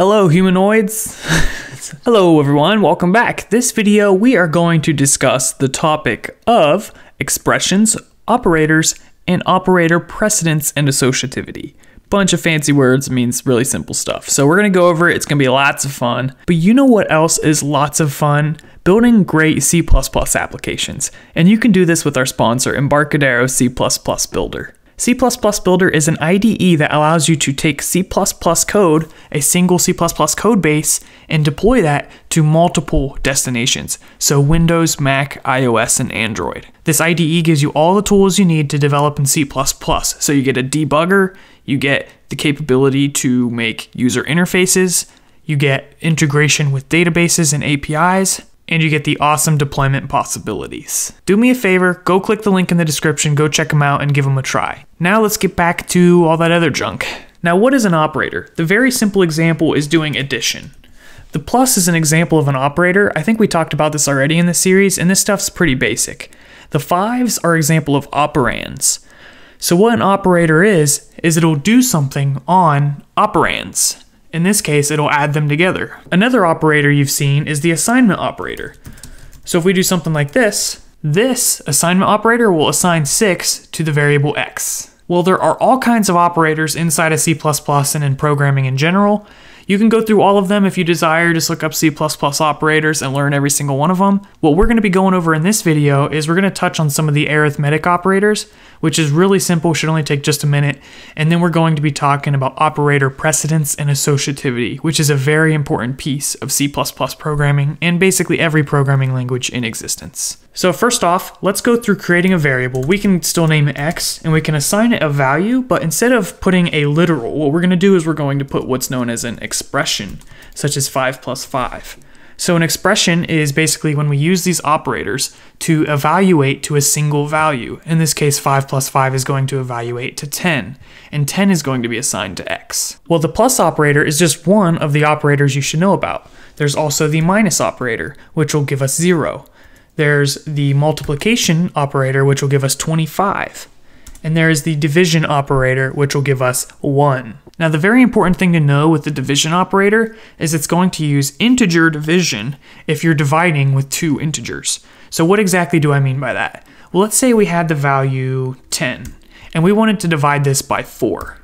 Hello, humanoids. Hello, everyone. Welcome back. This video, we are going to discuss the topic of expressions, operators, and operator precedence and associativity. Bunch of fancy words, means really simple stuff. So we're going to go over it. It's going to be lots of fun. But you know what else is lots of fun? Building great C++ applications. And you can do this with our sponsor, Embarcadero C++ Builder. C++ Builder is an IDE that allows you to take C++ code, a single C++ code base, and deploy that to multiple destinations, so Windows, Mac, iOS, and Android. This IDE gives you all the tools you need to develop in C++, so you get a debugger, you get the capability to make user interfaces, you get integration with databases and APIs, and you get the awesome deployment possibilities. Do me a favor, go click the link in the description, go check them out and give them a try. Now let's get back to all that other junk. Now what is an operator? The very simple example is doing addition. The plus is an example of an operator. I think we talked about this already in the series, and this stuff's pretty basic. The fives are an example of operands. So what an operator is it'll do something on operands. In this case, it'll add them together. Another operator you've seen is the assignment operator. So if we do something like this, this assignment operator will assign 6 to the variable x. Well, there are all kinds of operators inside of C++ and in programming in general. You can go through all of them if you desire, just look up C++ operators and learn every single one of them. What we're gonna be going over in this video is we're gonna touch on some of the arithmetic operators, which is really simple, should only take just a minute. And then we're going to be talking about operator precedence and associativity, which is a very important piece of C++ programming and basically every programming language in existence. So first off, let's go through creating a variable. We can still name it X and we can assign it a value, but instead of putting a literal, what we're gonna do is we're going to put what's known as an expression, such as 5 plus 5. So an expression is basically when we use these operators to evaluate to a single value. In this case, 5 plus 5 is going to evaluate to 10, and 10 is going to be assigned to x. Well, the plus operator is just one of the operators you should know about. There's also the minus operator, which will give us 0. There's the multiplication operator, which will give us 25. And there is the division operator, which will give us 1. Now, the very important thing to know with the division operator is it's going to use integer division if you're dividing with two integers. So what exactly do I mean by that? Well, let's say we had the value 10, and we wanted to divide this by 4.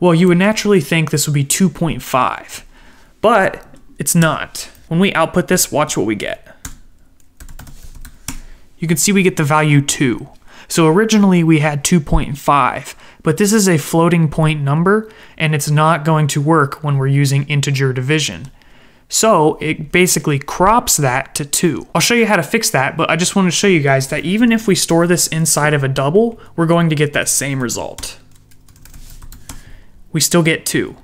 Well, you would naturally think this would be 2.5, but it's not. When we output this, watch what we get. You can see we get the value 2. So originally we had 2.5, but this is a floating point number and it's not going to work when we're using integer division. So it basically crops that to 2. I'll show you how to fix that, but I just want to show you guys that even if we store this inside of a double, we're going to get that same result. We still get 2.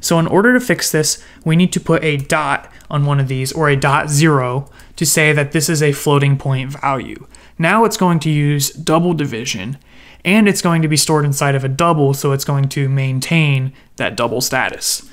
So in order to fix this, we need to put a dot on one of these or a .0 to say that this is a floating point value. Now it's going to use double division and it's going to be stored inside of a double, so it's going to maintain that double status.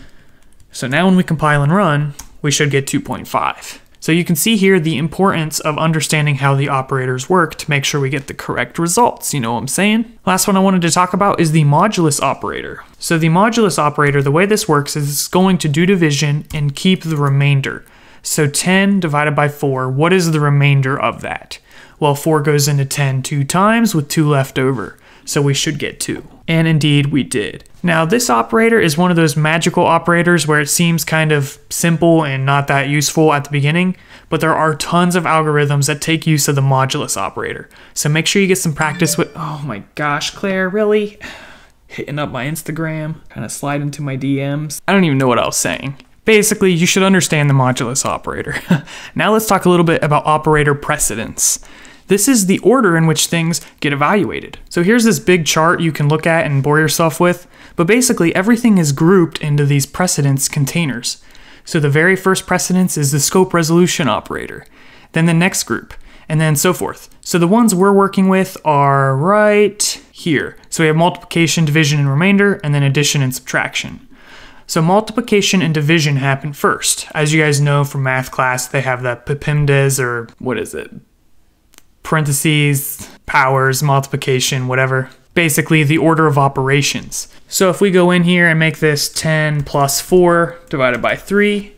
So now when we compile and run, we should get 2.5. So you can see here the importance of understanding how the operators work to make sure we get the correct results, you know what I'm saying? Last one I wanted to talk about is the modulus operator. So the modulus operator, the way this works is it's going to do division and keep the remainder. So 10 divided by 4, what is the remainder of that? Well, 4 goes into 10 2 times with 2 left over, so we should get 2. And indeed we did. Now this operator is one of those magical operators where it seems kind of simple and not that useful at the beginning, but there are tons of algorithms that take use of the modulus operator. So make sure you get some practice with, oh my gosh, Claire, really? Hitting up my Instagram, kind of slide into my DMs. I don't even know what I was saying. Basically, you should understand the modulus operator. Now let's talk a little bit about operator precedence. This is the order in which things get evaluated. So here's this big chart you can look at and bore yourself with, but basically everything is grouped into these precedence containers. So the very first precedence is the scope resolution operator, then the next group, and then so forth. So the ones we're working with are right here. So we have multiplication, division, and remainder, and then addition and subtraction. So multiplication and division happen first. As you guys know from math class, they have that PEMDAS, or what is it? Parentheses, powers, multiplication, whatever. basically the order of operations. So if we go in here and make this 10 plus 4 divided by 3,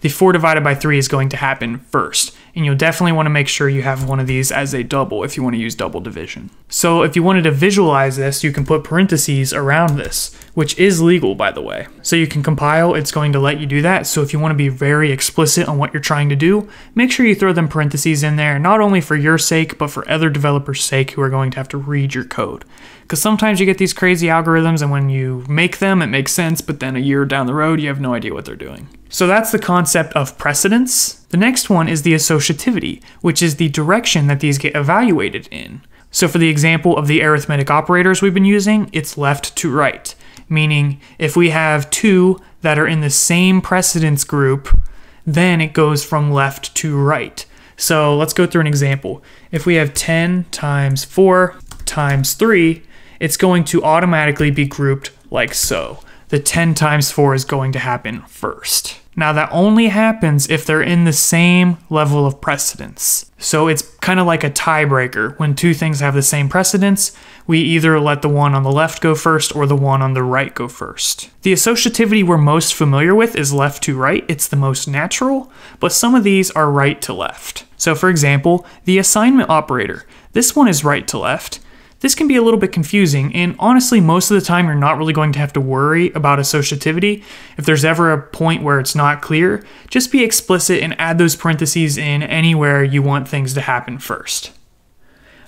the 4 divided by 3 is going to happen first. And you'll definitely want to make sure you have one of these as a double if you want to use double division. So if you wanted to visualize this, you can put parentheses around this, which is legal, by the way. So you can compile, it's going to let you do that. So if you want to be very explicit on what you're trying to do, make sure you throw them parentheses in there, not only for your sake, but for other developers' sake who are going to have to read your code. Because sometimes you get these crazy algorithms, and when you make them, it makes sense, but then a year down the road, you have no idea what they're doing. So that's the concept of precedence. The next one is the associativity, which is the direction that these get evaluated in. So for the example of the arithmetic operators we've been using, it's left to right, meaning if we have two that are in the same precedence group, then it goes from left to right. So let's go through an example. If we have 10 times 4 times 3, it's going to automatically be grouped like so. The 10 times 4 is going to happen first. Now that only happens if they're in the same level of precedence. So it's kind of like a tiebreaker. When two things have the same precedence, we either let the one on the left go first or the one on the right go first. The associativity we're most familiar with is left to right. It's the most natural, but some of these are right to left. So for example, the assignment operator. This one is right to left. This can be a little bit confusing, and honestly, most of the time you're not really going to have to worry about associativity. If there's ever a point where it's not clear, just be explicit and add those parentheses in anywhere you want things to happen first.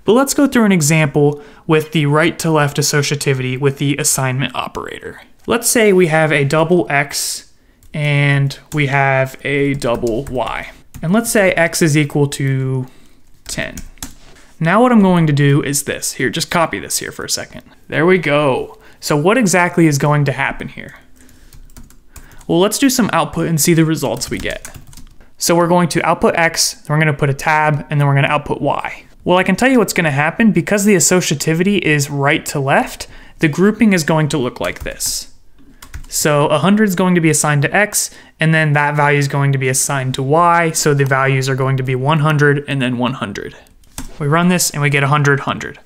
But let's go through an example with the right to left associativity with the assignment operator. Let's say we have a double x and we have a double y. And let's say x is equal to 10. Now what I'm going to do is this. Here, just copy this here for a second. There we go. So what exactly is going to happen here? Well, let's do some output and see the results we get. So we're going to output x, then we're gonna put a tab, and then we're gonna output y. Well, I can tell you what's gonna happen. Because the associativity is right to left, the grouping is going to look like this. So 100 is going to be assigned to x, and then that value is going to be assigned to y, so the values are going to be 100 and then 100. We run this and we get 100, 100.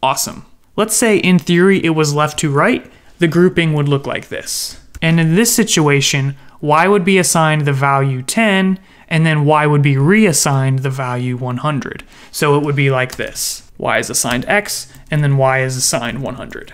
Awesome. Let's say in theory it was left to right, the grouping would look like this. And in this situation, y would be assigned the value 10, and then y would be reassigned the value 100. So it would be like this. Y is assigned x, and then y is assigned 100.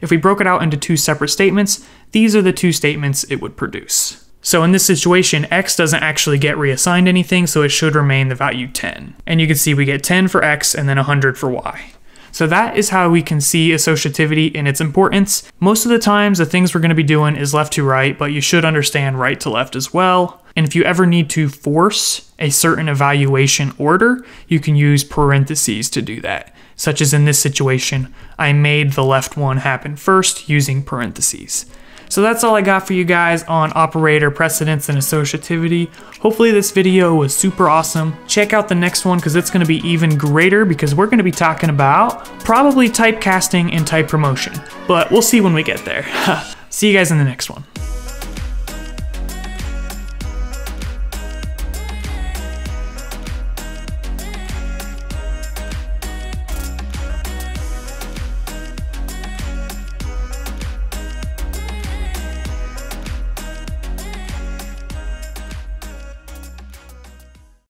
If we broke it out into two separate statements, these are the two statements it would produce. So in this situation, x doesn't actually get reassigned anything, so it should remain the value 10. And you can see we get 10 for x and then 100 for y. So that is how we can see associativity and its importance. Most of the times, the things we're going to be doing is left to right, but you should understand right to left as well. And if you ever need to force a certain evaluation order, you can use parentheses to do that. Such as in this situation, I made the left one happen first using parentheses. So that's all I got for you guys on operator precedence and associativity. Hopefully this video was super awesome. Check out the next one because it's going to be even greater because we're going to be talking about probably typecasting and type promotion. But we'll see when we get there. See you guys in the next one.